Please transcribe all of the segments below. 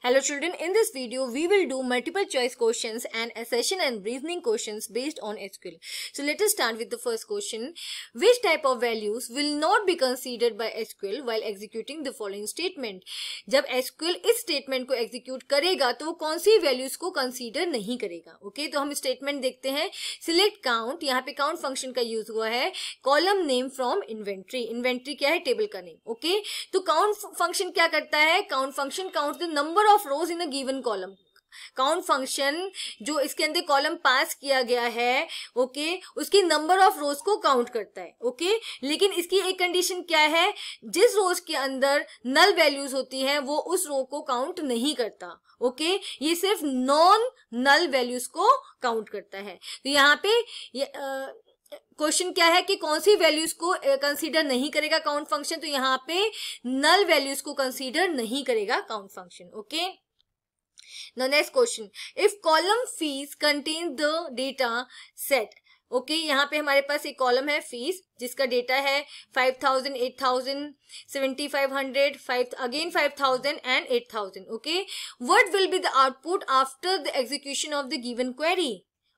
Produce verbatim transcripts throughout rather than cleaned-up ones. Hello children, in this video we will do multiple choice questions and assertion and reasoning questions based on S Q L. So let us start with the first question. Which type of values will not be considered by S Q L while executing the following statement? जब S Q L इस statement को execute करेगा तो वो कौन सी values को consider नहीं करेगा? Okay, तो हम statement देखते हैं. Select count, यहाँ पे count function का use हुआ है. Column name from inventory. Inventory क्या है? Table का name. Okay, तो count function क्या करता है? Count function counts the number of rows in a given column. Count function जो इसके अंदर कॉलम पास किया गया है ओके उसकी नंबर ऑफ रोज को काउंट करता है ओके लेकिन इसकी एक कंडीशन क्या है, जिस रोज के अंदर नल वैल्यूज होती हैं वो उस रो को काउंट नहीं करता ओके ये सिर्फ नॉन नल वैल्यूज को काउंट करता है. तो यहाँ पे ये, आ, क्वेश्चन क्या है कि कौन सी वैल्यूज को कंसीडर नहीं करेगा काउंट फंक्शन, तो यहाँ पे नल वैल्यूज को कंसीडर नहीं करेगा count function. Okay now next question, if column fees contain the data set. Okay okay, यहाँ पे हमारे पास एक कॉलम है फीस जिसका डेटा है five thousand, eight thousand, seventy five hundred, five again five thousand and eight thousand. Okay what will be the output after the execution of the given query.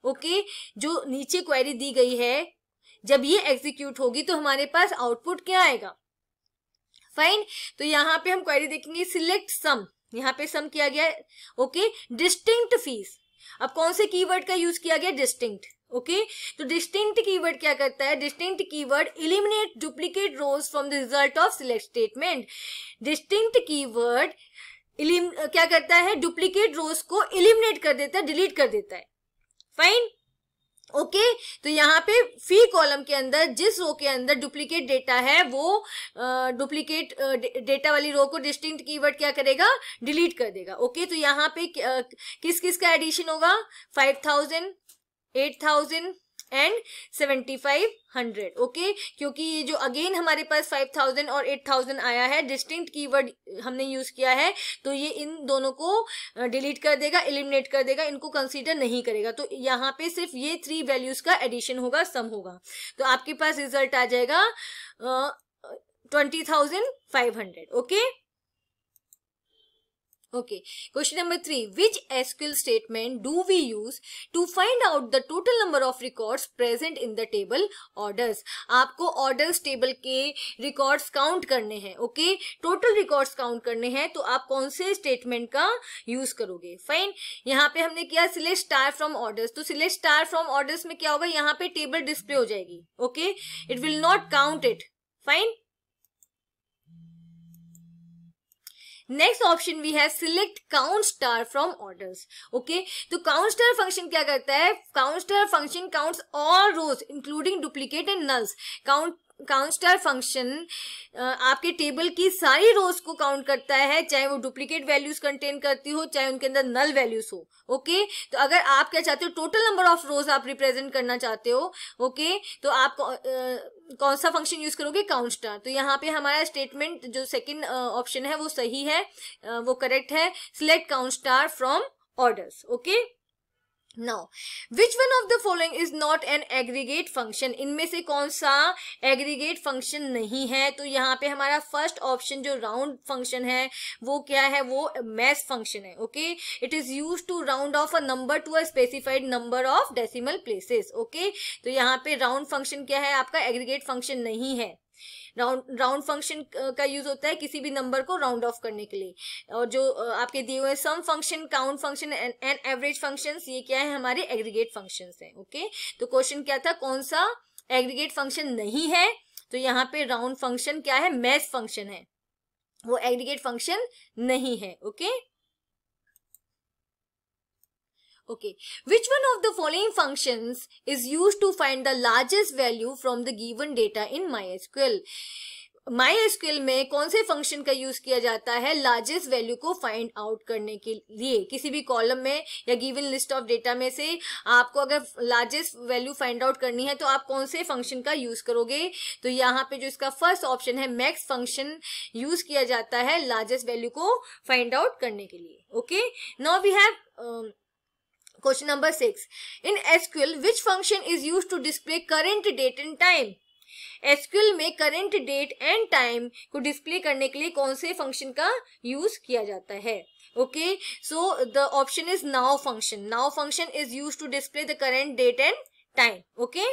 Okay जो नीचे query दी गई है जब ये execute होगी तो हमारे पास आउटपुट क्या आएगा. फाइन, तो यहाँ पे हम क्वेरी देखेंगे सिलेक्ट सम, यहाँ पे सम किया गया है ओके डिस्टिंक्ट फीस. अब कौन से कीवर्ड का यूज किया गया? डिस्टिंक्ट. ओके तो डिस्टिंक्ट कीवर्ड क्या करता है? Distinct keyword eliminate duplicate rows from the result of select statement. Distinct keyword क्या करता है? डुप्लीकेट रोज को इलिमिनेट कर देता है, डिलीट कर देता है. फाइन ओके okay, तो यहाँ पे फी कॉलम के अंदर जिस रो के अंदर डुप्लीकेट डेटा है वो डुप्लीकेट डेटा वाली रो को डिस्टिंक्ट कीवर्ड क्या करेगा? डिलीट कर देगा. ओके okay, तो यहाँ पे uh, किस किस का एडिशन होगा? Five thousand, eight thousand and seventy five hundred. Okay क्योंकि ये जो अगेन हमारे पास फाइव थाउजेंड और एट थाउजेंड आया है डिस्टिंक्ट कीवर्ड हमने यूज किया है तो ये इन दोनों को डिलीट कर देगा, एलिमिनेट कर देगा, इनको कंसीडर नहीं करेगा. तो यहाँ पे सिर्फ ये थ्री वैल्यूज का एडिशन होगा, सम होगा. तो आपके पास रिजल्ट आ जाएगा twenty thousand five hundred. Okay Okay, question number three. Which S Q L statement do we use to find out the total number of records present in the table orders? आपको orders table के records count करने हैं, okay? Total records count करने हैं, तो आप कौन से statement का use करोगे? Fine. यहाँ पे हमने किया select star from orders. तो select star from orders में क्या होगा? यहाँ पे table display हो जाएगी, okay? It will not count it. Fine. Next option we have select count star from orders. Okay तो काउंट स्टार फंक्शन क्या करता है? Count star function counts all rows including duplicate and nulls. Count count star function आपके table की सारी रोज को count करता है, चाहे वो डुप्लीकेट वैल्यूज कंटेन करती हो चाहे उनके अंदर नल वैल्यूज हो. ओके तो अगर आप क्या चाहते हो, टोटल नंबर ऑफ रोज आप रिप्रेजेंट करना चाहते हो ओके तो आप uh, कौन सा फंक्शन यूज करोगे? Count star. तो यहाँ पे हमारा स्टेटमेंट जो सेकेंड ऑप्शन uh, है वो सही है, uh, वो करेक्ट है, select count star from orders. Okay Now, which one of the following is not an aggregate function? इनमें से कौन सा aggregate function नहीं है? तो यहाँ पे हमारा first option जो round function है वो क्या है? वो mass function है. Okay, it is used to round off a number to a specified number of decimal places. Okay, तो यहाँ पे round function क्या है? आपका aggregate function नहीं है. राउंड राउंड फंक्शन का यूज होता है किसी भी नंबर को राउंड ऑफ करने के लिए. और जो आपके दिए हुए sum function, count function and average functions, ये क्या है? हमारे एग्रीगेट फंक्शंस हैं. ओके तो क्वेश्चन क्या था? कौन सा एग्रीगेट फंक्शन नहीं है? तो यहाँ पे राउंड फंक्शन क्या है? मैस फंक्शन है, वो एग्रीगेट फंक्शन नहीं है. Okay Okay, which one of the following functions is used to find the largest value from the given data in MySQL? MySQL में कौन से फंक्शन का यूज किया जाता है लार्जेस्ट वैल्यू को फाइंड आउट करने के लिए? किसी भी कॉलम में या गिवन लिस्ट ऑफ डेटा में से आपको अगर लार्जेस्ट वैल्यू फाइंड आउट करनी है तो आप कौन से फंक्शन का यूज करोगे? तो यहाँ पे जो इसका फर्स्ट ऑप्शन है मैक्स फंक्शन यूज किया जाता है लार्जेस्ट वैल्यू को फाइंड आउट करने के लिए. Okay now we have question number six. In SQL which function is use to display current date and time? SQL में करेंट डेट एंड टाइम को display करने के लिए कौन से फंक्शन का यूज किया जाता है? Okay, so the option is now function. Now function is used to display the current date and time. Okay.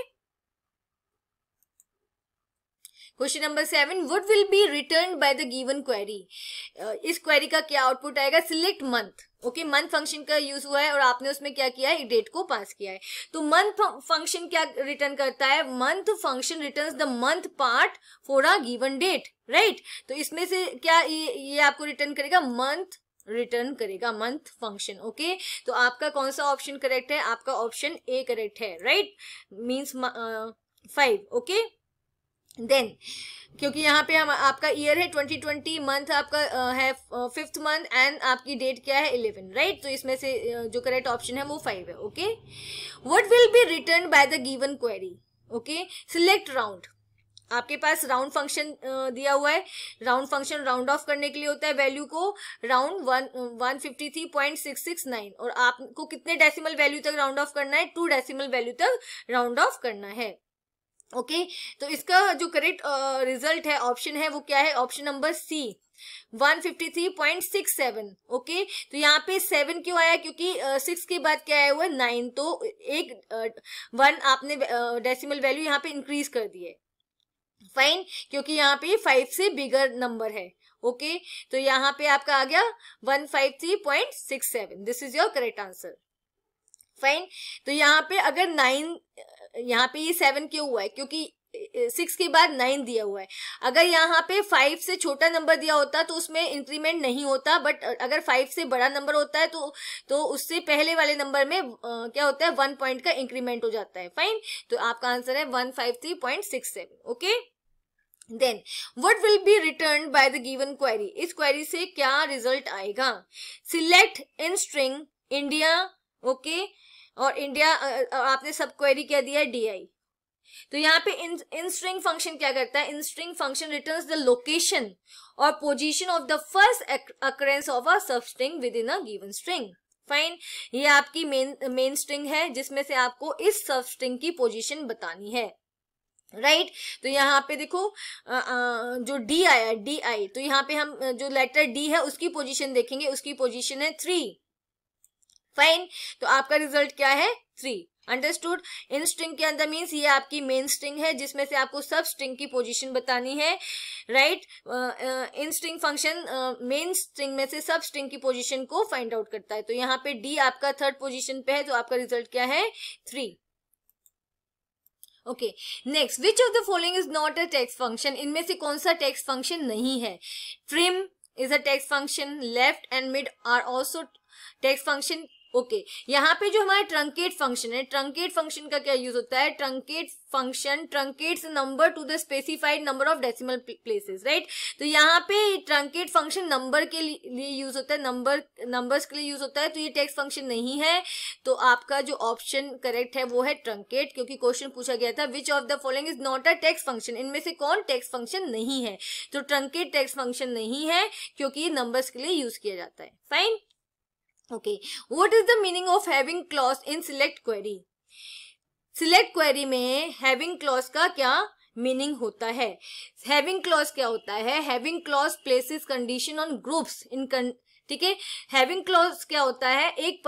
Question number seven, what will be return by the given query. इस query का क्या output आएगा? Select month. Okay, month function का use हुआ है और आपने उसमें क्या किया है? डेट को पास किया है. तो मंथ फंक्शन क्या रिटर्न करता है? Month function returns the month part for a given date, right. तो इसमें से क्या ये, ये आपको रिटर्न करेगा? मंथ रिटर्न करेगा, मंथ फंक्शन. ओके, तो आपका कौन सा ऑप्शन करेक्ट है? आपका ऑप्शन ए करेक्ट है, right. Means five. Okay, then क्योंकि यहाँ पे हम आपका ईयर है ट्वेंटी ट्वेंटी, मंथ आपका आ, है फिफ्थ मंथ एंड आपकी डेट क्या है? Eleven, right. तो इसमें से जो करेक्ट ऑप्शन है वो फाइव है. Okay, what will be return by the given query. Okay, select round. आपके पास राउंड फंक्शन दिया हुआ है. राउंड फंक्शन राउंड ऑफ करने के लिए होता है वैल्यू को round one one fifty three point six six nine और आपको कितने डेसिमल वैल्यू तक राउंड ऑफ करना है? टू डेसिमल वैल्यू तक राउंड ऑफ करना है. ओके okay, तो इसका जो करेक्ट रिजल्ट है, ऑप्शन है, वो क्या है? Option number C one fifty three point six seven. Okay, तो यहाँ पे सेवन क्यों आया? क्योंकि सिक्स uh, के बाद क्या आया हुआ है? नाइन. तो एक वन uh, आपने डेसिमल वैल्यू यहाँ पे इंक्रीज कर दी है. फाइन, क्योंकि यहाँ पे फाइव से बिगर नंबर है. ओके okay, तो यहाँ पे आपका आ गया one fifty three point six seven. This is your correct answer. Fine, तो यहाँ पे अगर नाइन, यहाँ पे ये सेवन क्यों हुआ है? क्योंकि सिक्स के बाद नाइन दिया हुआ है. अगर यहाँ पे फाइव से छोटा नंबर दिया होता तो उसमें इंक्रीमेंट नहीं होता, बट अगर फाइव से बड़ा नंबर होता है तो तो उससे पहले वाले नंबर में आ, क्या होता है? वन पॉइंट का इंक्रीमेंट हो जाता है. फाइन, तो आपका आंसर है one fifty three point six seven. Okay, then what will be return by the given query. इस क्वेरी से क्या रिजल्ट आएगा? Select in string India. Okay, और इंडिया आपने सब क्वेरी क्या दिया है? डीआई. तो यहाँ पे इन इन स्ट्रिंग फंक्शन क्या करता है? In string function returns the location और position of the first occurrence of a substring within a given string. Fine, ये आपकी मेन मेन स्ट्रिंग है जिसमें से आपको इस सबस्ट्रिंग की पोजीशन बतानी है, राइट right? तो यहाँ पे देखो आ, आ, जो डी आया, डी आई, तो यहाँ पे हम जो लेटर डी है उसकी पोजीशन देखेंगे. उसकी पोजीशन है थ्री. फाइन, तो आपका रिजल्ट क्या है? थ्री. अंडरस्टूड. इन स्ट्रिंग के अंदर मीन्स ये आपकी मेन स्ट्रिंग है जिसमें से आपको सब स्ट्रिंग की पोजीशन बतानी है, right. In string function main string में से सब स्ट्रिंग की पोजीशन को फाइंड आउट करता है. तो यहाँ पे डी आपका थर्ड पोजीशन पे है, तो आपका रिजल्ट क्या है? Three. Okay, next, which of the following is not a text function. इनमें से कौन सा टेक्स्ट फंक्शन नहीं है? Trim is a text function, left and mid are also text function. Okay okay. यहाँ पे जो हमारा ट्रंकेट फंक्शन है, ट्रंकेट फंक्शन का क्या यूज होता है? Truncate function truncates number to the specified number of decimal places, right. तो यहाँ पे ट्रंकेट फंक्शन नंबर के लिए यूज होता है, नंबर नंबर्स के लिए यूज होता है. तो ये टेक्स्ट फंक्शन नहीं है. तो आपका जो ऑप्शन करेक्ट है वो है ट्रंकेट, क्योंकि क्वेश्चन पूछा गया था which of the following is not a text function. इनमें से कौन टेक्स्ट फंक्शन नहीं है? तो ट्रंकेट टेक्स्ट फंक्शन नहीं है क्योंकि ये नंबर्स के लिए यूज किया जाता है. Fine. Okay, what is the meaning of having clause in select query. Select query में हैविंग क्लॉज का क्या मीनिंग होता है? हैविंग क्लॉज क्या होता है? Having clause places condition on groups in, ठीक है. हैविंग क्लॉज क्या होता है? एक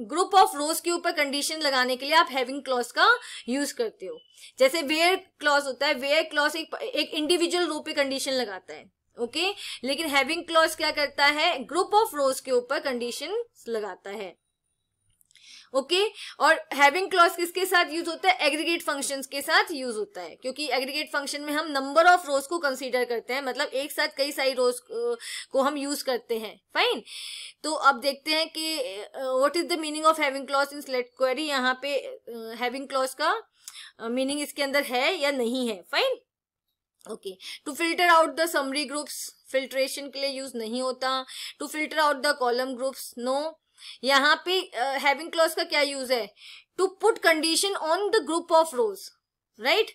ग्रुप ऑफ रोज के ऊपर कंडीशन लगाने के लिए आप हैविंग क्लॉज का यूज करते हो. जैसे वेयर क्लॉज होता है, वेयर क्लॉज एक एक इंडिविजुअल रो पे कंडीशन लगाता है. Okay okay? लेकिन हैविंग क्लॉज क्या करता है? ग्रुप ऑफ रोज के ऊपर कंडीशन लगाता है. Okay okay? और हैविंग क्लॉज किसके साथ यूज होता है? एग्रीगेट फंक्शंस के साथ यूज होता है, क्योंकि एग्रीगेट फंक्शन में हम नंबर ऑफ रोज को कंसीडर करते हैं, मतलब एक साथ कई सारी रोज को हम यूज करते हैं. फाइन, तो अब देखते हैं कि what is the meaning of having clause in select query. यहाँ पे हैविंग क्लॉज का मीनिंग इसके अंदर है या नहीं है. Fine. Okay, to filter out the summary groups, filtration के लिए यूज नहीं होता. To filter out the column groups, no. यहाँ पे हैविंग क्लॉज का क्या यूज है? To put condition on the group of rows, right.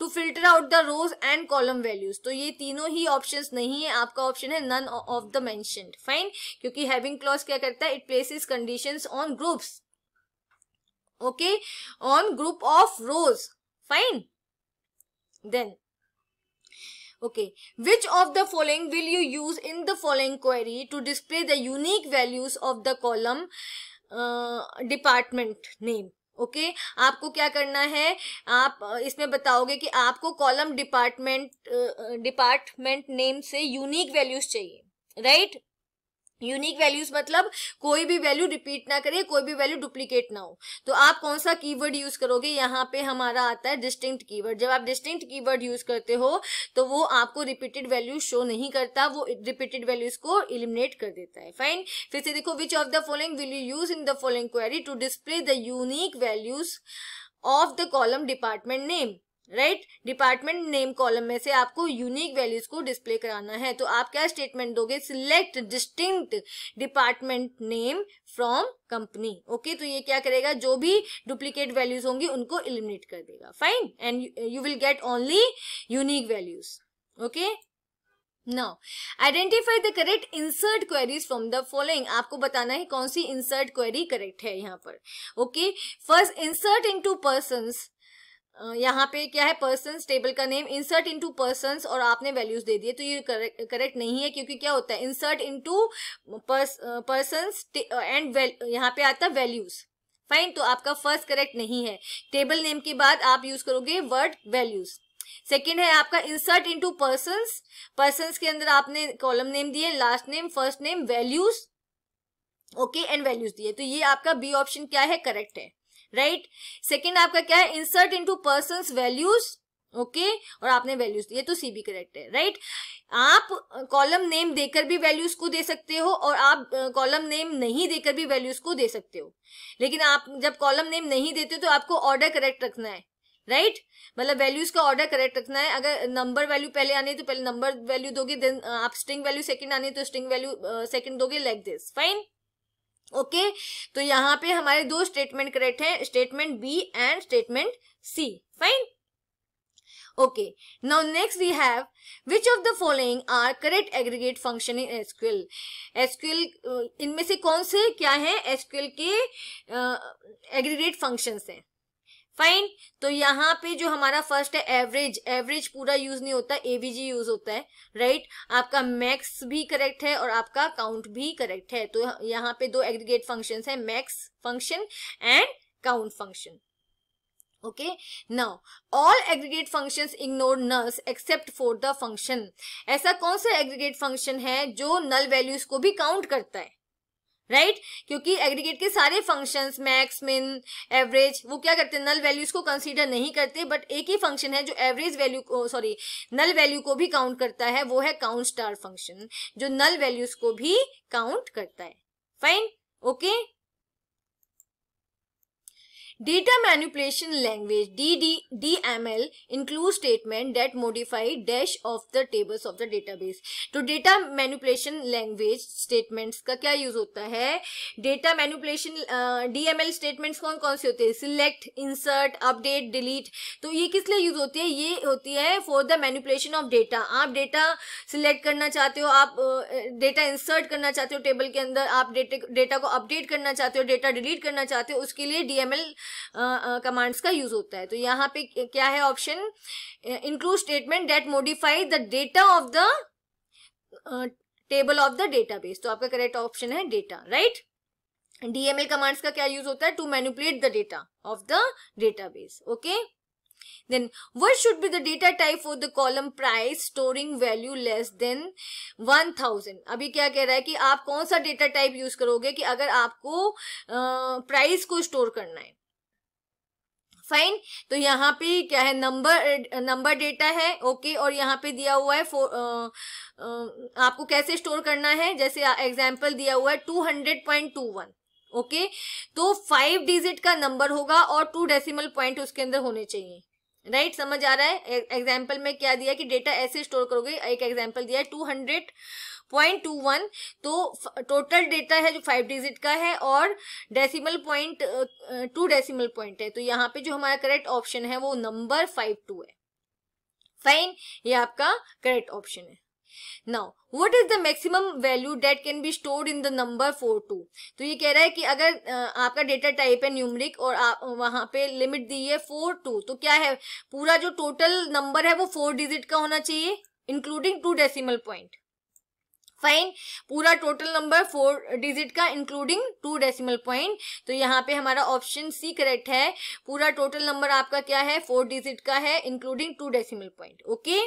To filter out the rows and column values. तो ये तीनों ही ऑप्शंस नहीं है. आपका ऑप्शन है none of the mentioned. Fine, क्योंकि हैविंग क्लॉज क्या करता है? It places conditions on groups. Okay, on group of rows. Fine, then Okay, which of the following will you use in the following query to display the unique values of the column uh, department name? Okay okay, आपको क्या करना है, आप इसमें बताओगे कि आपको column department department name से यूनिक वैल्यूज चाहिए, राइट? यूनिक वैल्यूज मतलब कोई भी वैल्यू रिपीट ना करे, कोई भी वैल्यू डुप्लीकेट ना हो। तो आप कौन सा कीवर्ड यूज करोगे? यहाँ पे हमारा आता है डिस्टिंक्ट कीवर्ड। जब आप डिस्टिंक्ट कीवर्ड यूज करते हो तो वो आपको रिपीटेड वैल्यूज शो नहीं करता, वो रिपीटेड वैल्यूज को इलिमिनेट कर देता है। फाइन, फिर से देखो, which of the following will you use in the following query to display the unique values of the column department name, right? Department name column में से आपको यूनिक वैल्यूज को डिस्प्ले कराना है। तो आप क्या स्टेटमेंट दोगे? Select distinct department name from company. Okay, तो ये क्या करेगा, जो भी डुप्लीकेट वैल्यूज होंगी उनको इलिमिनेट कर देगा। Fine, and you will get only unique values. Okay, now identify the correct insert queries from the following. आपको बताना है कौन सी इंसर्ट क्वेरी करेक्ट है यहाँ पर। Okay, first insert into persons. यहाँ पे क्या है, पर्संस टेबल का नेम, इंसर्ट इनटू पर्संस और आपने वैल्यूज दे दिए, तो ये करेक्ट नहीं है। क्योंकि क्या होता है, इंसर्ट इनटू पर्संस एंड यहाँ पे आता है वैल्यूज। फाइन, तो आपका फर्स्ट करेक्ट नहीं है। टेबल नेम के बाद आप यूज करोगे वर्ड वैल्यूज। सेकेंड है आपका इंसर्ट इनटू पर्संस, पर्संस के अंदर आपने कॉलम नेम दिए, last name, first name, values, okay, and values दिए, तो ये आपका बी ऑप्शन क्या है, करेक्ट है, राइट। right? सेकेंड आपका क्या है, insert into persons values, okay, और आपने वैल्यूज दिए, तो सी भी करेक्ट है, राइट। आप कॉलम नेम देकर भी वैल्यूज को दे सकते हो और आप कॉलम नेम नहीं देकर भी वैल्यूज को दे सकते हो, लेकिन आप जब कॉलम नेम नहीं देते हो तो आपको ऑर्डर करेक्ट रखना है, राइट right? मतलब वैल्यूज का ऑर्डर करेक्ट रखना है। अगर नंबर वैल्यू पहले आने तो पहले नंबर वैल्यू दोगे, देन आप स्ट्रिंग वैल्यू सेकेंड आने तो स्ट्रिंग वैल्यू सेकेंड दोगे, like this. Fine, okay okay, तो यहाँ पे हमारे दो स्टेटमेंट करेक्ट हैं, statement B and statement C. Fine, okay, now next we have which of the following are correct aggregate function in SQL. SQL इनमें से कौन से क्या है, एसक्यूएल के एग्रीगेट फंक्शंस हैं। फाइन, तो यहाँ पे जो हमारा फर्स्ट है एवरेज, एवरेज पूरा यूज नहीं होता, एवीजी यूज होता है, राइट right? आपका मैक्स भी करेक्ट है और आपका काउंट भी करेक्ट है। तो यहाँ पे दो एग्रीगेट फंक्शंस हैं, max function and count function. Okay, now all aggregate functions ignore nulls except for the function. ऐसा कौन सा एग्रीगेट फंक्शन है जो नल वैल्यूज को भी काउंट करता है, राइट right? क्योंकि एग्रीगेट के सारे फंक्शंस मैक्स, मिन, एवरेज वो क्या करते हैं, नल वैल्यूज को कंसीडर नहीं करते। बट एक ही फंक्शन है जो एवरेज वैल्यू को सॉरी नल वैल्यू को भी काउंट करता है, वो है काउंट स्टार फंक्शन, जो नल वैल्यूज को भी काउंट करता है। Fine, okay, data manipulation language D D D M L include statement that modify dash of the tables of the database. तो डेटा मैनिपुलेशन लैंग्वेज स्टेटमेंट्स का क्या यूज होता है? डेटा मैनिपुलेशन डीएमएल स्टेटमेंट्स कौन कौन से होते हैं? Select, insert, update, delete. तो ये किस लिए यूज होती है? ये होती है for the manipulation of data. आप डेटा सिलेक्ट करना चाहते हो, आप डेटा uh, इंसर्ट करना चाहते हो टेबल के अंदर, आप डेटा को अपडेट करना चाहते हो, डेटा डिलीट करना चाहते हो, उसके लिए डीएमएल कमांड्स uh, uh, का यूज होता है। तो यहाँ पे क्या है option, include statement that modify the data of the table of the database. तो आपका करेक्ट ऑप्शन है डेटा, राइट। डीएमएल कमांड्स का क्या यूज होता है? To manipulate the data of the database. Okay, then what should be the data type for the column price storing value less than one thousand. अभी क्या कह रहा है कि आप कौन सा डेटा टाइप यूज करोगे कि अगर आपको प्राइस uh, को स्टोर करना है। फाइन, तो यहाँ पे क्या है, नंबर नंबर डेटा है, ओके okay, और यहाँ पे दिया हुआ है फॉर uh, uh, आपको कैसे स्टोर करना है। जैसे एग्जाम्पल दिया हुआ है two hundred point two one, okay, तो फाइव डिजिट का नंबर होगा और टू डेसिमल पॉइंट उसके अंदर होने चाहिए, राइट right? समझ आ रहा है? एग्जाम्पल में क्या दिया कि डेटा ऐसे स्टोर करोगे। एक एग्जाम्पल दिया है two hundred point two one, तो टोटल डेटा है जो फाइव डिजिट का है और decimal point two decimal point है। तो यहाँ पे जो हमारा करेक्ट ऑप्शन है वो नंबर फाइव टू है। फाइन, ये आपका करेक्ट ऑप्शन है। Now, what is the maximum value that can be stored in the number forty two? तो ये कह रहा है कि अगर आपका डेटा टाइप है न्यूमरिक और आप वहां पे लिमिट दी है फोर्टी टू, तो क्या है पूरा जो टोटल नंबर है वो फोर डिजिट का होना चाहिए, including two decimal point. Fine, पूरा टोटल नंबर फोर डिजिट का इंक्लूडिंग टू डेसिमल पॉइंट. तो यहाँ पे हमारा ऑप्शन सी करेक्ट है. पूरा टोटल नंबर आपका क्या है, फोर डिजिट का है including two decimal point. Okay,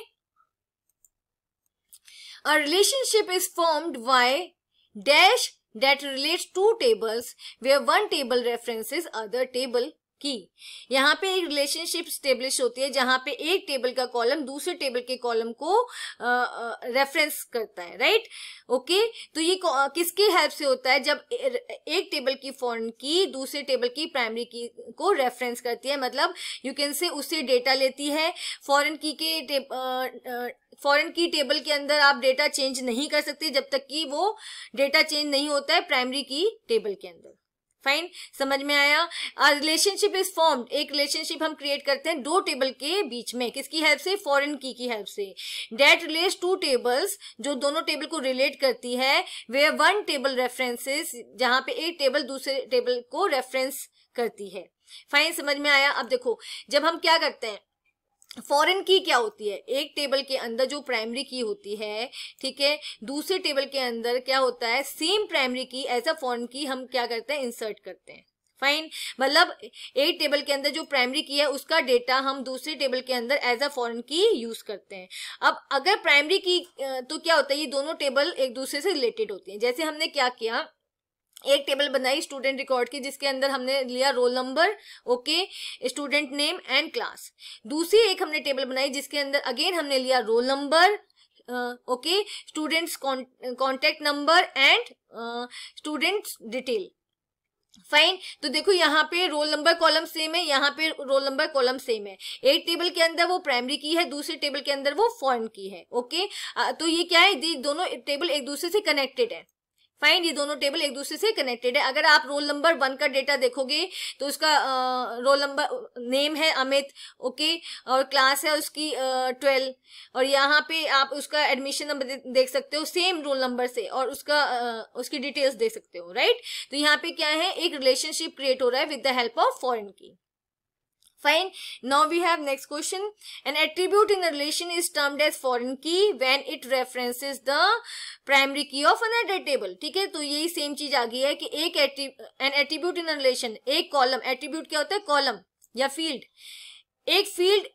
a relationship is formed by dash that relates two tables where one table references other table key. यहाँ पे एक रिलेशनशिप स्टेब्लिश होती है जहां पे एक टेबल का कॉलम दूसरे टेबल के कॉलम को रेफरेंस करता है, राइट. ओके, तो ये किसकी हेल्प से होता है, जब एक टेबल की फॉरेन की दूसरे टेबल की प्राइमरी की को रेफरेंस करती है, मतलब यू कैन से उससे डेटा लेती है. फॉरेन की के टेब, आ, आ, फॉरेन की टेबल के अंदर आप डेटा चेंज नहीं कर सकते जब तक कि वो डेटा चेंज नहीं होता है प्राइमरी की टेबल के अंदर. फाइन, समझ में आया. आ रिलेशनशिप इज फॉर्म्ड, एक रिलेशनशिप हम क्रिएट करते हैं दो टेबल के बीच में, किसकी हेल्प से, फॉरेन की की हेल्प से. डेट रिलेट्स टू टेबल्स, जो दोनों टेबल को रिलेट करती है. वेयर वन टेबल रेफरेंसेस, जहां पे एक टेबल दूसरे टेबल को रेफरेंस करती है. फाइन, समझ में आया. अब देखो, जब हम क्या करते हैं, फॉरेन की क्या होती है, एक टेबल के अंदर जो प्राइमरी की होती है, ठीक है, दूसरे टेबल के अंदर क्या होता है, सेम प्राइमरी की एज अ फॉरेन की हम क्या करते हैं, इंसर्ट करते हैं. फाइन, मतलब एक टेबल के अंदर जो प्राइमरी की है उसका डेटा हम दूसरे टेबल के अंदर as a foreign key use करते हैं. अब अगर प्राइमरी की तो क्या होता है, ये दोनों टेबल एक दूसरे से रिलेटेड होती है. जैसे हमने क्या किया, एक टेबल बनाई स्टूडेंट रिकॉर्ड की, जिसके अंदर हमने लिया roll number, okay, student name and class. दूसरी एक हमने टेबल बनाई जिसके अंदर अगेन हमने लिया roll number, okay, students contact number and students detail. Fine, तो देखो यहाँ पे रोल नंबर कॉलम सेम है, यहाँ पे रोल नंबर कॉलम सेम है. एक टेबल के अंदर वो प्राइमरी की है, दूसरे टेबल के अंदर वो फॉरेन की है. ओके, तो ये क्या है, ये दोनों टेबल एक दूसरे से कनेक्टेड है. फाइन, ये दोनों टेबल एक दूसरे से कनेक्टेड है. अगर आप रोल नंबर वन का डेटा देखोगे तो उसका आ, रोल नंबर नेम है अमित, ओके, और क्लास है उसकी ट्वेल्व, और यहाँ पे आप उसका एडमिशन नंबर दे, देख सकते हो सेम रोल नंबर से, और उसका आ, उसकी डिटेल्स देख सकते हो, राइट. तो यहाँ पे क्या है, एक रिलेशनशिप क्रिएट हो रहा है with the help of foreign key. Fine. Now we have next question. An attribute in a relation is termed as foreign key when it references the primary key of another table. ठीक है, तो यही same चीज आ गई है कि एक an attribute in a relation, एक कॉलम, एट्रीब्यूट क्या होता है, कॉलम या फील्ड. एक फील्ड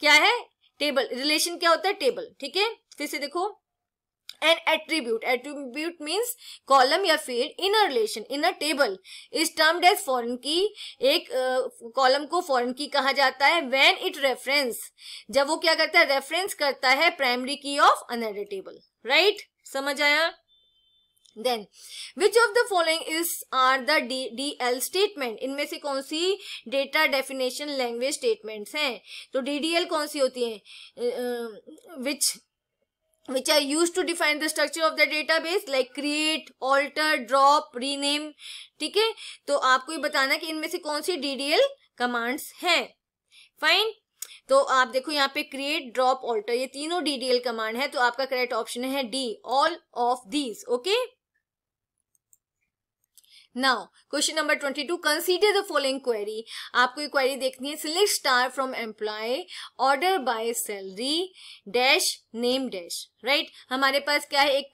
क्या है, टेबल. रिलेशन क्या होता है, टेबल. ठीक है, फिर से देखो, an attribute, attribute means column या field in a relation, in a table is termed as foreign key. एक column uh, को foreign key कहा जाता है when it reference, जब वो क्या करता है, reference करता है primary key of another table, right? समझ आया. Then which of the following is are the D D L statement? इनमें से कौन सी डेटा डेफिनेशन लैंग्वेज स्टेटमेंट्स हैं? तो D D L कौन सी होती है, विच which are used to define the structure of the database like create, alter, drop, rename. ठीक है, तो आपको ये बताना कि इनमें से कौन सी D D L कमांड्स हैं. फाइन, तो आप देखो यहाँ पे create, drop, alter, ये तीनों D D L कमांड है, तो आपका करेक्ट ऑप्शन है D, all of these. Okay, now question number twenty two, consider the following query. आपको ये क्वेरी देखनी है, select star from employ, order by salary dash name dash, right. हमारे पास क्या है, एक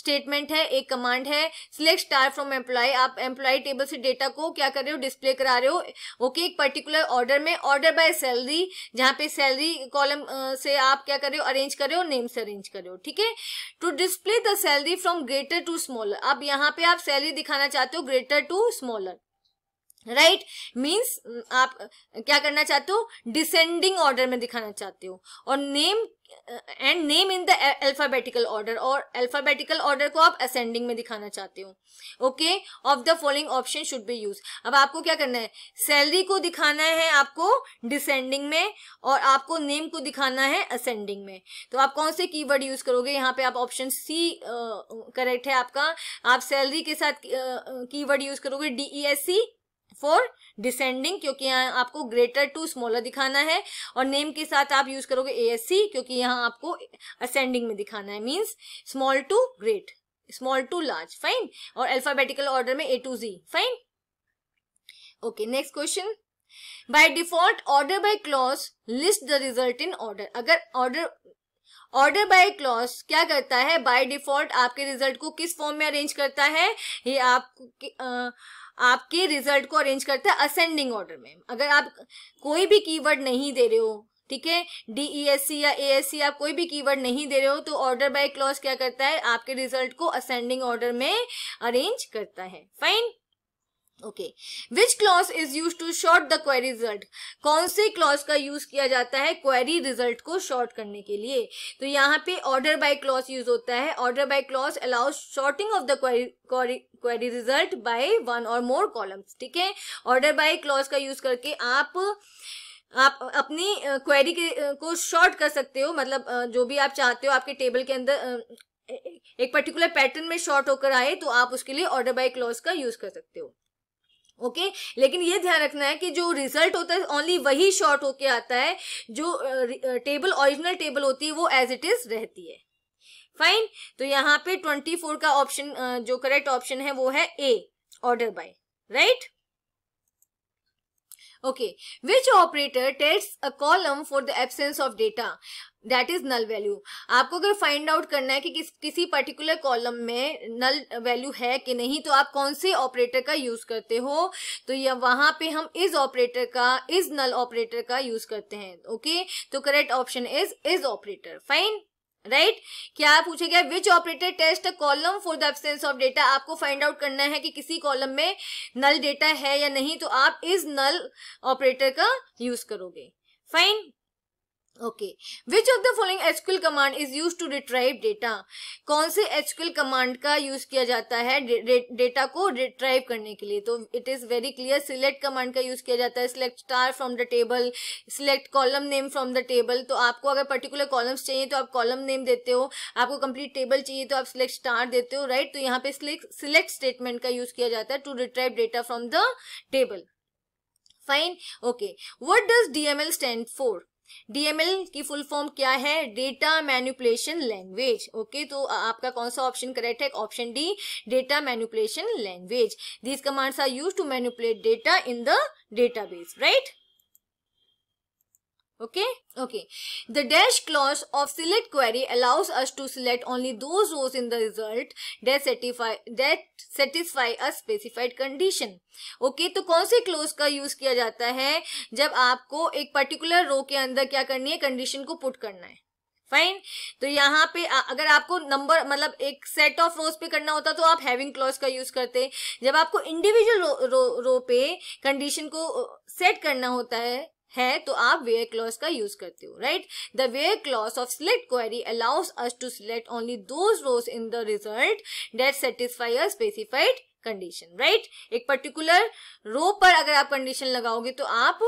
स्टेटमेंट uh, है, एक कमांड है, सिलेक्ट स्टार फ्रॉम एम्प्लॉय. आप एम्प्लॉय टेबल से डेटा को क्या कर रहे हो, डिस्प्ले करा रहे हो, ओके, okay, एक पर्टिकुलर ऑर्डर में. ऑर्डर बाय सैलरी, जहाँ पे सैलरी कॉलम uh, से आप क्या कर रहे हो, अरेंज कर रहे हो, नेम से अरेंज कर रहे हो. ठीक है, to display the salary from greater to smaller. अब यहाँ पे आप सैलरी दिखाना चाहते हो greater to smaller, right, right? Means आप क्या करना चाहते हो, डिसेंडिंग ऑर्डर में दिखाना चाहते हो, और name and name in the alphabetical order, और अल्फाबेटिकल ऑर्डर को आप असेंडिंग में दिखाना चाहते हो. Okay, of the following option should be use. अब आपको क्या करना है, सैलरी को दिखाना है आपको डिसेंडिंग में, और आपको नेम को दिखाना है असेंडिंग में. तो आप कौन से कीवर्ड यूज करोगे, यहाँ पे आप ऑप्शन सी करेक्ट है आपका. आप सैलरी के साथ कीवर्ड यूज करोगे D E S C for descending, क्योंकि यहाँ आपको ग्रेटर टू स्मॉलर दिखाना है, और नेम के साथ आप यूज करोगे A S C, क्योंकि यहाँ आपको असेंडिंग में दिखाना है, means small to great, small to large. Fine, और अल्फाबेटिकल ऑर्डर में A to Z. Fine, okay, next question. By default order by clause list the result in order. अगर order order by clause क्या करता है, by default आपके result को किस form में अरेंज करता है, ये आप आ, आपके रिजल्ट को अरेंज करता है असेंडिंग ऑर्डर में। अगर आप कोई भी कीवर्ड नहीं दे रहे हो, ठीक है, डीईएससी या एएससी आप कोई भी कीवर्ड नहीं दे रहे हो, तो ऑर्डर बाय क्लॉज क्या करता है, आपके रिजल्ट को असेंडिंग ऑर्डर में अरेंज करता है। Fine, okay. Which clause is use to sort the query result, कौन से क्लॉज का यूज किया जाता है क्वेरी रिजल्ट को शॉर्ट करने के लिए, तो यहाँ पे ऑर्डर बाय क्लॉज यूज होता है। Order by clause allows sorting of the query query result by one और मोर कॉलम्स, ठीक है। ऑर्डर बाय क्लॉज का यूज करके आप आप अपनी क्वेरी को शॉर्ट कर सकते हो, मतलब जो भी आप चाहते हो आपके टेबल के अंदर एक पर्टिकुलर पैटर्न में शॉर्ट होकर आए, तो आप उसके लिए ऑर्डर बाय क्लॉज का यूज कर सकते हो। Okay okay? लेकिन ये ध्यान रखना है कि जो रिजल्ट होता है ओनली वही शॉर्ट होके आता है, जो टेबल ओरिजिनल टेबल होती है वो एज इट इज रहती है। फाइन, तो यहाँ पे चौबीस का ऑप्शन जो करेक्ट ऑप्शन है वो है A, order by, right. Okay, which operator takes a column for the absence of data that is null value. आपको अगर फाइंड आउट करना है कि किस किसी पर्टिकुलर कॉलम में नल वैल्यू है कि नहीं, तो आप कौन से ऑपरेटर का यूज करते हो, तो यह वहां पे हम इज ऑपरेटर का, इज नल ऑपरेटर का यूज करते हैं। Okay okay? तो correct option is is operator. Fine, right right? क्या पूछा गया, which operator test column for the absence of data. आपको फाइंड आउट करना है कि किसी कॉलम में नल डेटा है या नहीं, तो आप इज नल ऑपरेटर का यूज करोगे। Fine, okay. Which of the following SQL command is use to retrieve data, कौन से एसक्यूएल कमांड का यूज किया जाता है डेटा को रिट्राइव करने के लिए, तो it is very clear, select command का यूज किया जाता है। Select star from the table, select column name from the table, तो आपको अगर पर्टिकुलर कॉलम्स चाहिए तो आप कॉलम नेम देते हो, आपको कंप्लीट टेबल चाहिए तो आप सिलेक्ट स्टार देते हो, राइट right? तो यहाँ पे सिलेक्ट स्टेटमेंट का यूज किया जाता है to retrieve data from the table. Fine, okay. What does DML stand for, DML की फुल फॉर्म क्या है, डेटा मैनिपुलेशन लैंग्वेज। ओके, तो आपका कौन सा ऑप्शन करेक्ट है, option D, data manipulation language. These commands are used to manipulate data in the database, right. Okay okay the dash clause of select query allows us to select only those rows in the result that satisfy that satisfy a specified condition. Okay, तो कौन से clause का use किया जाता है जब आपको एक पर्टिकुलर रो के अंदर क्या करनी है, कंडीशन को पुट करना है। फाइन, तो यहाँ पे अगर आपको नंबर मतलब एक सेट ऑफ रोज पे करना होता तो आप हैविंग क्लॉज का यूज करते, जब आपको इंडिविजुअल रो, रो, रो पे कंडीशन को सेट करना होता है है तो आप वेयर क्लॉज का यूज करते हो, right. The where clause of select query allows us to select only those rows in the result that satisfy a specified condition, right. एक पर्टिकुलर रो पर अगर आप कंडीशन लगाओगे तो आप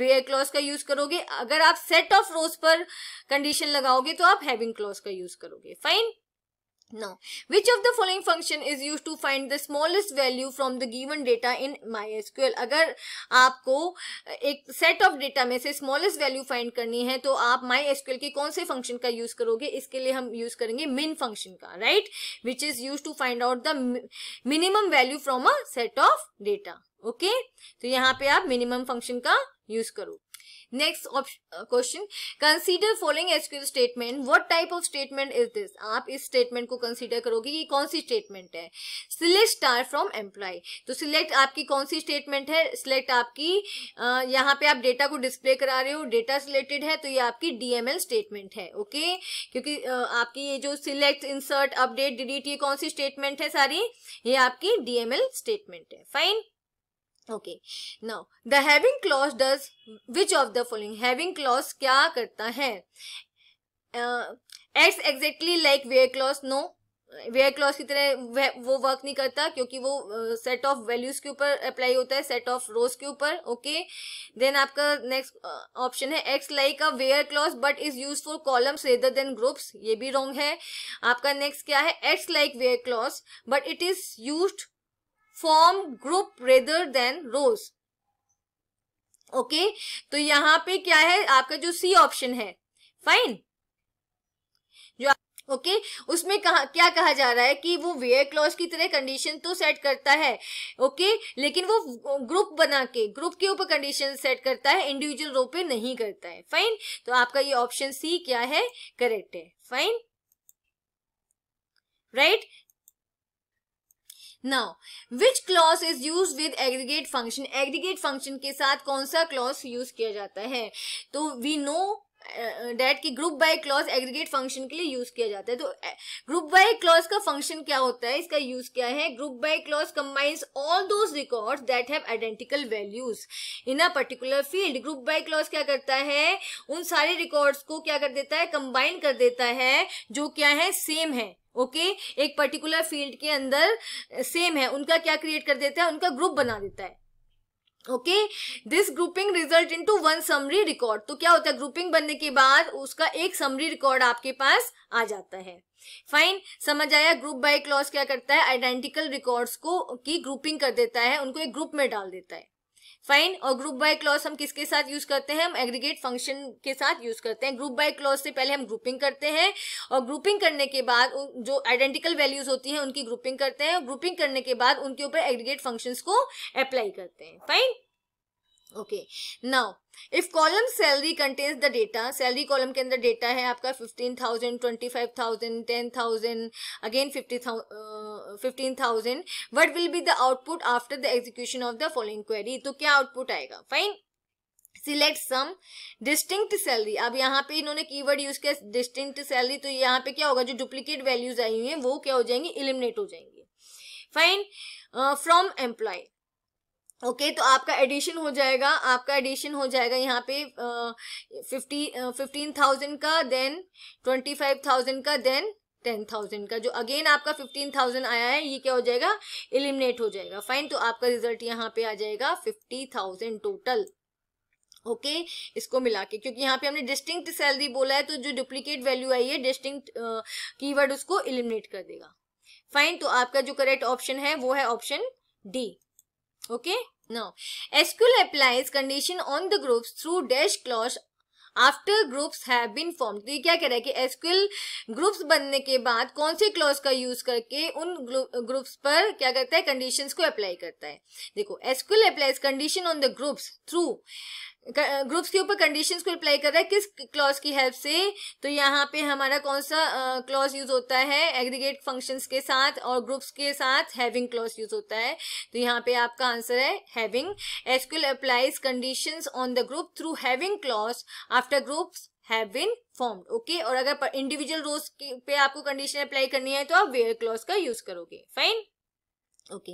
वेयर क्लॉज का यूज करोगे, अगर आप सेट ऑफ रोज पर कंडीशन लगाओगे तो आप हैविंग क्लॉज का यूज करोगे। Fine, now which of the following function is used to find the smallest value from the given data in MySQL। अगर आपको एक सेट ऑफ डेटा में से स्मॉलेस्ट वैल्यू फाइंड करनी है तो आप MySQL के कौन से फंक्शन का यूज करोगे, इसके लिए हम यूज करेंगे min फंक्शन का, right, which is use to find out the minimum value from a set of data. Okay, तो यहाँ पे आप मिनिमम फंक्शन का यूज करो। Next question, consider following SQL statement, what type of statement is this. आप इस statement को consider करोगे कि कौन सी स्टेटमेंट है। सिलेक्ट स्टार फ्रॉम एम्प्लॉय, तो सिलेक्ट आपकी कौन सी स्टेटमेंट है, सिलेक्ट आपकी यहाँ पे आप डेटा को डिस्प्ले करा रहे हो, डेटा सिलेक्टेड है, तो ये आपकी डीएमएल स्टेटमेंट है। Okay okay? क्योंकि आ, आपकी ये जो सिलेक्ट, इंसर्ट, अपडेट, डिलीट, ये कौन सी स्टेटमेंट है, सारी ये आपकी डीएमएल स्टेटमेंट है। Fine, okay. Now the having clause does which of the following, having clause क्या करता है, acts exactly like where clause, no, where clause की तरह वो वर्क नहीं करता क्योंकि वो सेट ऑफ वैल्यूज के ऊपर अप्लाई होता है, सेट ऑफ रोज के ऊपर। ओके, देन आपका नेक्स्ट ऑप्शन है acts like a where clause but is use for columns rather than groups, ये भी रॉन्ग है। आपका नेक्स्ट क्या है, acts like where clause but it is use form group rather than rows. Okay, तो यहाँ पे क्या है आपका जो सी ऑप्शन है, फाइन, जो ओके okay? उसमें कहा क्या कहा जा रहा है कि वो वेयर क्लॉज की तरह कंडीशन तो सेट करता है ओके okay? लेकिन वो ग्रुप बना के ग्रुप के ऊपर कंडीशन सेट करता है, इंडिविजुअल रो पे नहीं करता है। फाइन, तो आपका ये ऑप्शन सी क्या है, करेक्ट है। Fine, right. Now, which clause is used with aggregate function? Aggregate function के साथ कौन सा clause use किया जाता है? तो we know that कि group by clause aggregate function के लिए use किया जाता है। तो group by clause का function क्या होता है, इसका use क्या है? Group by clause combines all those records that have identical values in a particular field. Group by clause क्या करता है, उन सारे records को क्या कर देता है, combine कर देता है जो क्या है, same है ओके okay, एक पर्टिकुलर फील्ड के अंदर सेम है, उनका क्या क्रिएट कर देता है, उनका ग्रुप बना देता है। Okay, this grouping result into one summary record. तो क्या होता है, ग्रुपिंग बनने के बाद उसका एक समरी रिकॉर्ड आपके पास आ जाता है। फाइन, समझ आया। ग्रुप बाय क्लॉज क्या करता है, आइडेंटिकल रिकॉर्ड्स को की ग्रुपिंग कर देता है, उनको एक ग्रुप में डाल देता है। फाइन, और ग्रुप बाय क्लॉज हम किसके साथ यूज करते हैं, हम एग्रीगेट फंक्शन के साथ यूज करते हैं। ग्रुप बाय क्लॉज से पहले हम ग्रुपिंग करते हैं और ग्रुपिंग करने के बाद जो आइडेंटिकल वैल्यूज होती हैं उनकी ग्रुपिंग करते हैं और ग्रुपिंग करने के बाद उनके ऊपर एग्रीगेट फंक्शंस को अप्लाई करते हैं। Fine, okay. Now if column salary contains the data, salary column के अंदर डेटा है आपका fifteen thousand, twenty five thousand, ten thousand, again fifty thousand, fifteen thousand, what will be the output after the execution of the following query? तो क्या output आएगा? Fine, select sum distinct salary. अब यहाँ पे इन्होंने keyword use किया distinct salary, तो यहाँ पे क्या होगा, जो डुप्लीकेट वैल्यूज आई हुई हैं वो क्या हो जाएंगी, इलिमिनेट हो जाएंगी। Fine, from employee. Okay okay, तो आपका एडिशन हो जाएगा, आपका एडिशन हो जाएगा यहाँ पे फिफ्टी फिफ्टीन थाउजेंड का, देन ट्वेंटी फाइव थाउजेंड का, देन टेन थाउजेंड का। जो अगेन आपका फिफ्टीन थाउजेंड आया है ये क्या हो जाएगा, एलिमिनेट हो जाएगा। फाइन, तो आपका रिजल्ट यहाँ पे आ जाएगा fifty thousand total. Okay okay, इसको मिला के, क्योंकि यहाँ पे हमने डिस्टिंक्ट सैलरी बोला है तो जो डुप्लीकेट वैल्यू आई है डिस्टिंक्ट कीवर्ड उसको एलिमिनेट कर देगा। फाइन, तो आपका जो करेक्ट ऑप्शन है वो है option D. Okay, now S Q L applies condition on the groups through dash clause after groups have been formed. तो ये क्या कह रहा है कि S Q L ग्रुप्स बनने के बाद कौन से क्लॉज का यूज करके उन ग्रुप्स पर क्या करता है, कंडीशंस को अप्लाई करता है। देखो, S Q L applies condition on the groups through, groups के ऊपर कंडीशंस को अप्लाई कर रहा है किस क्लॉज की हेल्प से? तो यहाँ पे हमारा कौन सा क्लॉज uh, यूज होता है, एग्रीगेट फंक्शंस के साथ और ग्रुप्स के साथ हैविंग क्लॉज यूज होता है। तो यहाँ पे आपका आंसर है having. SQL applies conditions on the group through having clause after groups have been formed. Okay, और अगर इंडिविजुअल रोज पे आपको कंडीशन अप्लाई करनी है तो आप वेयर क्लॉज का यूज करोगे। Fine, okay.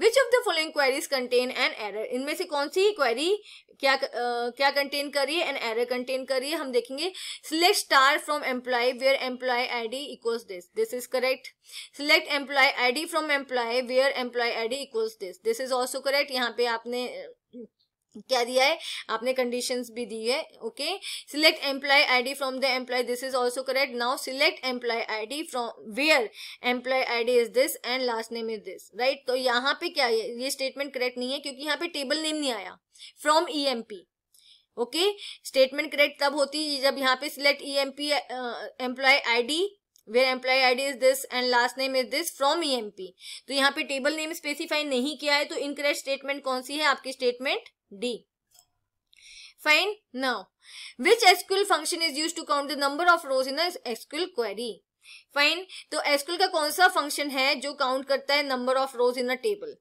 Which of the following queries contain an error? इनमें से कौन सी क्वेरी क्या uh, क्या कंटेन कर रही है, एन एरर कंटेन कर रही है? हम देखेंगे। Select star from employ where employ I D equals this, this is correct. Select employ I D from employ where employ I D equals this, this is also correct. यहाँ पे आपने क्या दिया है, आपने कंडीशंस भी दी है। Okay, select employ ID from the employ, this is also correct. Now select employ ID from where employ ID is this and last name is this, right. तो यहाँ पे क्या है, ये स्टेटमेंट करेक्ट नहीं है क्योंकि यहाँ पे टेबल नेम नहीं आया from EMP. Okay, statement correct तब होती है जब यहाँ पे select EMP employ ID where employ ID is this and last name is this from EMP. तो यहाँ पे टेबल नेम स्पेसिफाई नहीं किया है, तो इनकरेक्ट स्टेटमेंट कौन सी है, आपकी statement D. Fine. Now, which S Q L function is used to count the number of rows in a S Q L query? Fine. तो S Q L का कौन सा function है जो count करता है number of rows in a table?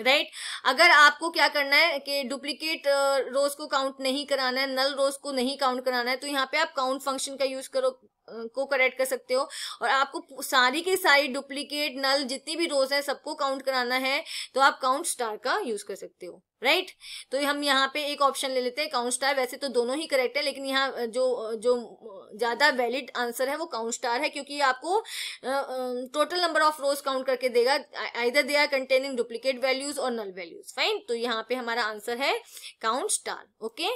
Right right? अगर आपको क्या करना है कि डुप्लीकेट रोज को काउंट नहीं कराना है, नल रोज को नहीं काउंट कराना है, तो यहाँ पे आप काउंट फंक्शन का यूज करो को करेक्ट कर सकते हो। और आपको सारी के सारी डुप्लीकेट नल जितनी भी रोज है सबको काउंट कराना है तो आप काउंट स्टार का यूज कर सकते हो, राइट right? तो हम यहाँ पे एक ऑप्शन ले लेते हैं काउंट स्टार। वैसे तो दोनों ही करेक्ट है लेकिन यहाँ जो जो ज्यादा वैलिड आंसर है वो काउंट स्टार है, क्योंकि आपको total number of rows count करके देगा, either they are containing duplicate values और नल वैल्यूज। फाइन, तो यहाँ पे हमारा आंसर है count star. Okay,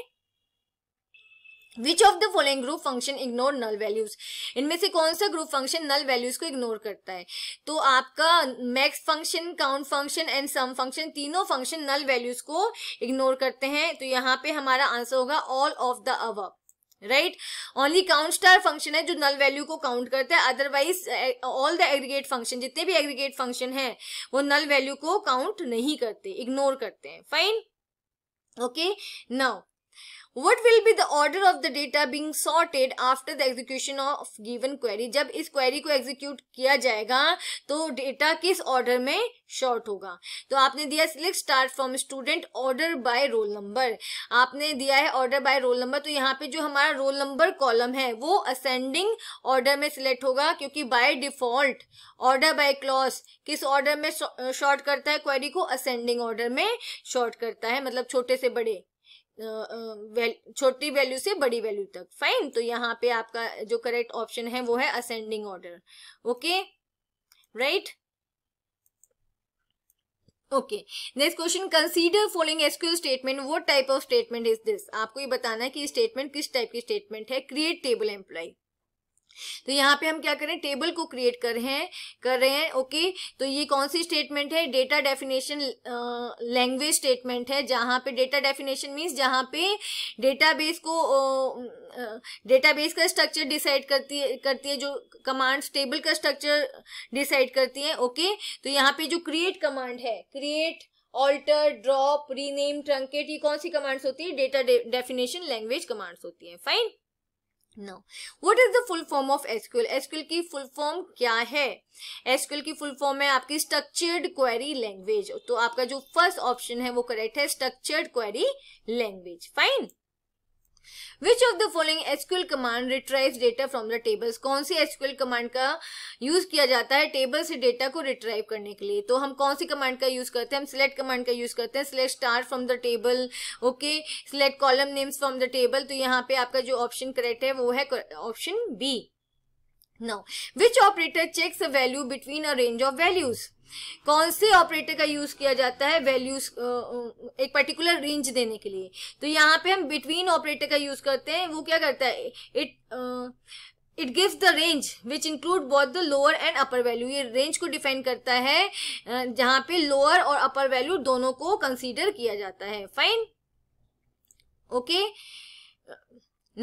Which of the following group function ignore null values? इनमें से कौन सा ग्रुप फंक्शन नल वैल्यूज को इग्नोर करता है? तो आपका max function, count function and sum function, तीनों फंक्शन नल वैल्यूज को इग्नोर करते हैं। तो यहाँ पे हमारा आंसर होगा all of the above, right, only count star function है जो नल वैल्यू को काउंट करता है, otherwise all the aggregate function, जितने भी एग्रीगेट फंक्शन हैं वो नल वैल्यू को काउंट नहीं करते, इग्नोर करते हैं. Fine, okay. Now What will be the order of the data being sorted after the execution of given query? जब इस क्वेरी को एग्जीक्यूट किया जाएगा तो डेटा किस ऑर्डर में शॉर्ट होगा? तो आपने दिया select star from student order by roll number. आपने दिया है order by roll number, तो यहाँ पे जो हमारा roll number column है वो ascending order में select होगा, क्योंकि by default order by clause किस order में short करता है क्वेरी को? ascending order में short करता है, मतलब छोटे से बड़े, छोटी वैल्यू से बड़ी वैल्यू तक. फाइन, तो यहाँ पे आपका जो करेक्ट ऑप्शन है वो है ascending order. Okay, right. Okay, next question, consider following SQL statement. What type of statement is this? आपको ये बताना है कि स्टेटमेंट किस टाइप की स्टेटमेंट है. क्रिएट टेबल एम्प्लॉय, तो यहाँ पे हम क्या करें, टेबल को क्रिएट कर रहे हैं कर रहे हैं ओके. तो ये कौन सी स्टेटमेंट है? डेटा डेफिनेशन लैंग्वेज स्टेटमेंट है, जहाँ पे डेटा डेफिनेशन मीन्स जहाँ पे डेटाबेस को डेटाबेस का स्ट्रक्चर डिसाइड करती है करती है जो कमांड्स टेबल का स्ट्रक्चर डिसाइड करती है. ओके, तो यहाँ पे जो क्रिएट कमांड है, create, alter, drop, rename, truncate, ये कौन सी कमांड्स होती है? डेटा डेफिनेशन लैंग्वेज कमांड्स होती है. Fine. Now, what is the full form of S Q L? S Q L की full form क्या है? S Q L की full form है आपकी Structured Query Language. तो आपका जो first option है वो correct है, Structured Query Language. Fine. Which of the following S Q L command retrieves data from the tables? कौन सी S Q L command का use किया जाता है table से data को retrieve करने के लिए? तो हम कौन सी command का use करते हैं? हम select command का use करते हैं. select star from the table, okay, select column names from the table. तो यहाँ पे आपका जो option correct है वो है option B. Now, which operator checks a value between a range of values? कौन से ऑपरेटर का यूज किया जाता है वैल्यूज एक पर्टिकुलर रेंज देने के लिए? तो यहाँ पे हम बिटवीन ऑपरेटर का यूज करते हैं. वो क्या करता है? It it gives the range which include both the lower and upper value. ये रेंज को डिफाइन करता है जहां पे लोअर और अपर वैल्यू दोनों को कंसीडर किया जाता है. Fine, okay.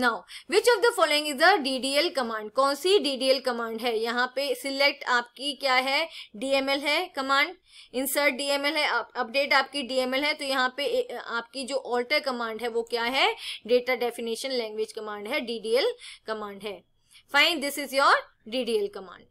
Now, which of the following is the D D L command? कौन सी D D L command है? यहाँ पे select आपकी क्या है? D M L है command, insert D M L है, update आपकी D M L है. तो यहाँ पे आपकी जो alter command है वो क्या है? Data definition language command है, D D L command है. Fine, this is your D D L command.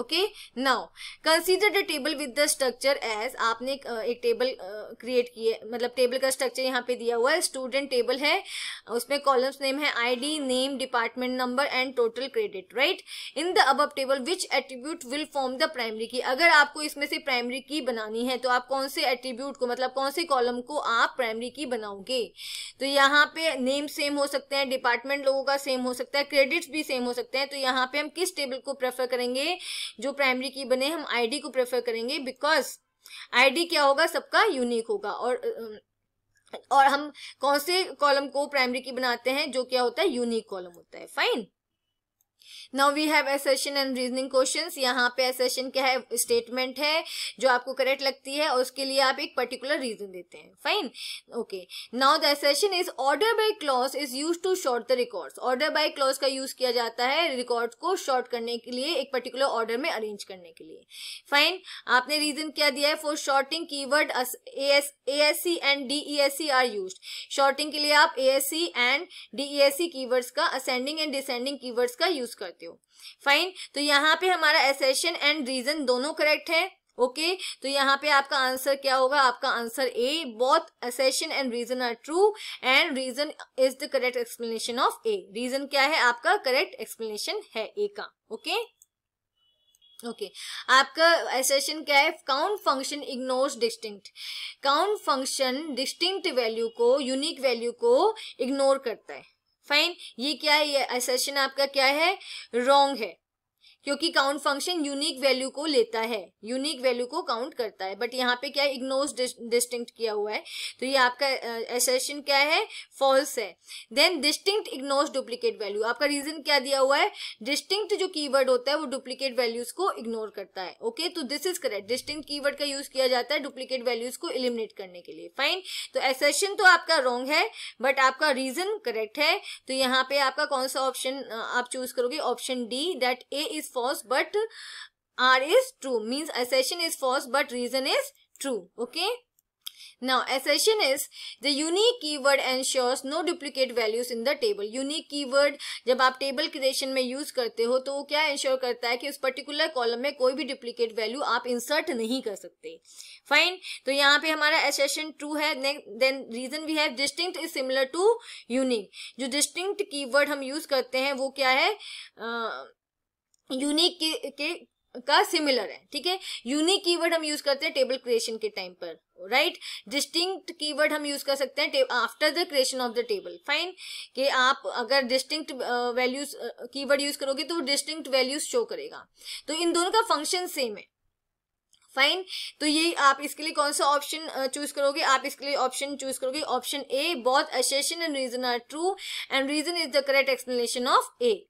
Okay. Now consider the table with the structure as, आपने एक टेबल क्रिएट किया, मतलब टेबल का स्ट्रक्चर यहाँ पे दिया हुआ है. स्टूडेंट टेबल है, उसमें कॉलम्स नेम है, ID, name, department number and total credit, right. In the above table which attribute will form the primary key? अगर आपको इसमें से प्राइमरी की बनानी है तो आप कौन से एट्रीब्यूट को, मतलब कौन से कॉलम को आप प्राइमरी की बनाओगे? तो यहाँ पे नेम सेम हो सकते हैं, डिपार्टमेंट लोगों का सेम हो सकता है, क्रेडिट्स भी सेम हो सकते हैं. तो यहाँ पे हम किस टेबल को प्रेफर करेंगे जो प्राइमरी की बने? हम आईडी को प्रेफर करेंगे, बिकॉज आईडी क्या होगा? सबका यूनिक होगा. और और हम कौन से कॉलम को प्राइमरी की बनाते हैं? जो क्या होता है? यूनिक कॉलम होता है. Fine. Now we have assertion and reasoning questions. यहाँ पे assertion क्या है? स्टेटमेंट है जो आपको करेक्ट लगती है और उसके लिए आप एक पर्टिकुलर रीजन देते हैं. Fine, okay. Now the assertion is order by clause is use to sort the records. Order by clause का यूज किया जाता है रिकॉर्ड को शॉर्ट करने के लिए, एक पर्टिकुलर ऑर्डर में अरेंज करने के लिए. फाइन, आपने रीजन क्या दिया है? For sorting keyword A S C and D E S C are used. Sorting के लिए आप A S C and D E S C keywords का, असेंडिंग एंड डिसेंडिंग कीवर्ड्स का यूज करते हो. फाइन, तो यहाँ पे हमारा assertion एंड रीजन दोनों करेक्ट है. ओके, तो यहाँ पे आपका आंसर क्या होगा? आपका answer A, both assertion and reason are true and reason is the correct explanation of A. Reason क्या है? आपका करेक्ट एक्सप्लेनेशन है ए का. Okay, okay okay. आपका assertion क्या है? Count function ignores distinct. Count function distinct value को, unique value को इग्नोर करता है. फाइन, ये क्या है? ये assertion आपका क्या है? रॉन्ग है. क्योंकि काउंट फंक्शन यूनिक वैल्यू को लेता है, यूनिक वैल्यू को काउंट करता है, बट यहाँ पे क्या है, इग्नोर्स डिस्टिंक्ट किया हुआ है, तो ये आपका असर्शन क्या है, फॉल्स है। Then distinct ignores duplicate value, आपका रीजन क्या दिया हुआ है, डिस्टिंक्ट जो कीवर्ड होता है वो डुप्लीकेट वैल्यूज को इग्नोर करता है। ओके, तो this is correct, distinct keyword का यूज किया जाता है डुप्लीकेट वैल्यूज को एलिमिनेट करने के लिए। फाइन, तो असर्शन तो आपका रॉन्ग है बट आपका रीजन करेक्ट है, तो यहाँ पे आपका कौन सा ऑप्शन आप चूज करोगे, option D, that A is false but R is true, means assertion is false but reason is true. Okay, now assertion is the unique keyword ensures no duplicate values in the table. Unique keyword जब आप table creation में use करते हो तो वो क्या ensure करता है कि उस particular column में कोई भी duplicate value आप insert नहीं कर सकते। Fine, तो यहाँ पे हमारा assertion true है। Then reason we have distinct is similar to unique। जो distinct keyword हम use करते हैं वो क्या है, uh, यूनिक के, के का सिमिलर है, ठीक है। यूनिक कीवर्ड हम यूज करते हैं टेबल क्रिएशन के टाइम पर, राइट। डिस्टिंक्ट कीवर्ड हम यूज कर सकते हैं after the creation of the table. Fine, कि आप अगर डिस्टिंक्ट वैल्यूज कीवर्ड यूज करोगे तो वो डिस्टिंक्ट वैल्यूज शो करेगा, तो इन दोनों का फंक्शन सेम है। फाइन, तो ये आप इसके लिए कौन सा ऑप्शन चूज करोगे, आप इसके लिए ऑप्शन चूज करोगे option A, both assertion and reason are true and reason is the correct explanation of A.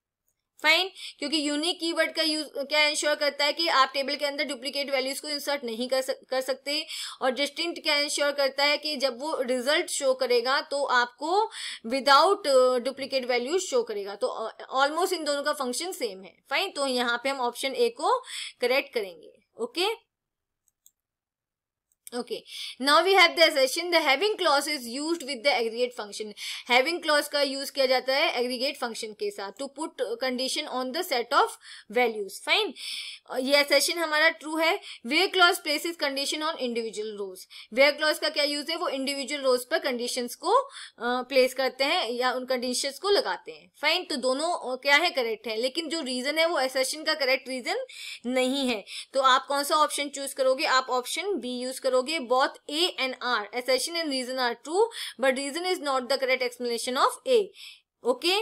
Fine, क्योंकि यूनिक कीवर्ड का यूज क्या इंश्योर करता है कि आप टेबल के अंदर डुप्लीकेट वैल्यूज को इंसर्ट नहीं कर, सक, कर सकते, और डिस्टिंक्ट क्या इंश्योर करता है कि जब वो रिजल्ट शो करेगा तो आपको विदाउट डुप्लीकेट वैल्यूज शो करेगा, तो ऑलमोस्ट इन दोनों का फंक्शन सेम है। फाइन, तो यहाँ पे हम ऑप्शन ए को करेक्ट करेंगे। Okay okay? Okay, now we have the assertion the having clause is used with the aggregate function. Having clause का use किया जाता है aggregate function के साथ to put condition on the set of values. Fine, ये assertion हमारा true है। Where clause places condition on individual rows. Where clause का क्या use है, वो individual rows पर conditions को uh, place करते हैं या उन conditions को लगाते हैं। Fine, तो दोनों क्या है, correct है, लेकिन जो reason है वो assertion का correct reason नहीं है, तो आप कौन सा option choose करोगे, आप option B use करोगे। Both A and R, assertion and reason are true, but reason is not the correct explanation of A. Okay.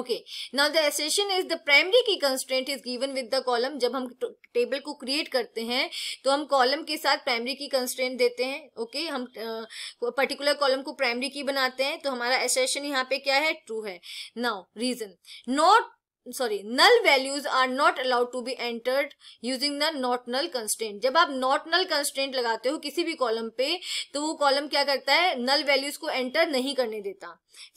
Okay. Now the assertion is the primary key constraint is given with the column. जब हम table को create करते हैं तो हम column के साथ primary की कंस्ट्रेंट देते हैं। Okay okay? हम पर्टिकुलर uh, कॉलम को प्राइमरी की बनाते हैं, तो हमारा assertion यहाँ पे क्या है, ट्रू है। Now reason not sorry null values are not allowed to be entered using the not null constraint. जब आप नॉट नल कंस्ट्रेंट लगाते हो किसी भी कॉलम पे तो वो कॉलम क्या करता है, नल वैल्यूज को एंटर नहीं करने देता।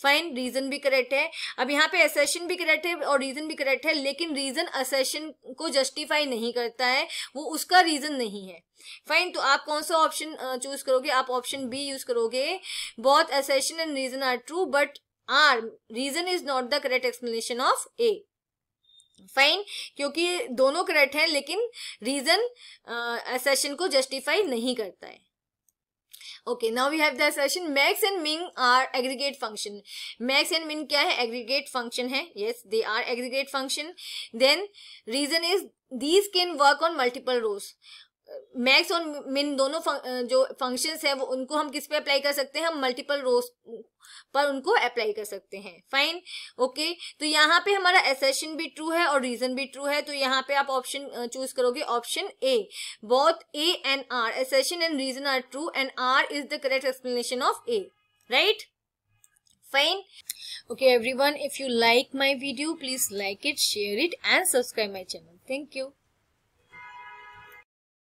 फाइन, रीजन भी करेक्ट है। अब यहाँ पे असर्शन भी करेक्ट है और रीजन भी करेक्ट है, लेकिन रीजन असर्शन को जस्टिफाई नहीं करता है, वो उसका रीजन नहीं है। फाइन, तो आप कौन सा ऑप्शन चूज करोगे, आप ऑप्शन बी यूज करोगे, both assertion and reason are true but R reason is not the correct explanation of A. Fine, क्योंकि दोनों करेक्ट है लेकिन रीजन असर्शन को जस्टिफाई नहीं करता है। Okay, now we have the assertion max and min are aggregate function. Max and min क्या है, एग्रीगेट फंक्शन है। Yes, they are aggregate function. Then reason is these can work on multiple rows. Max और min दोनों फं, जो functions है वो उनको हम किस पे अप्लाई कर सकते हैं, हम मल्टीपल रोज पर उनको अप्लाई कर सकते हैं। फाइन, ओके, तो यहाँ पे हमारा असर्शन भी ट्रू है और रीजन भी ट्रू है, तो यहाँ पे आप ऑप्शन चूज करोगे option A, both A and R. Assertion and reason are true and R is the correct explanation of A. Right? Fine. Okay everyone, if you like my video, please like it, share it and subscribe my channel. Thank you.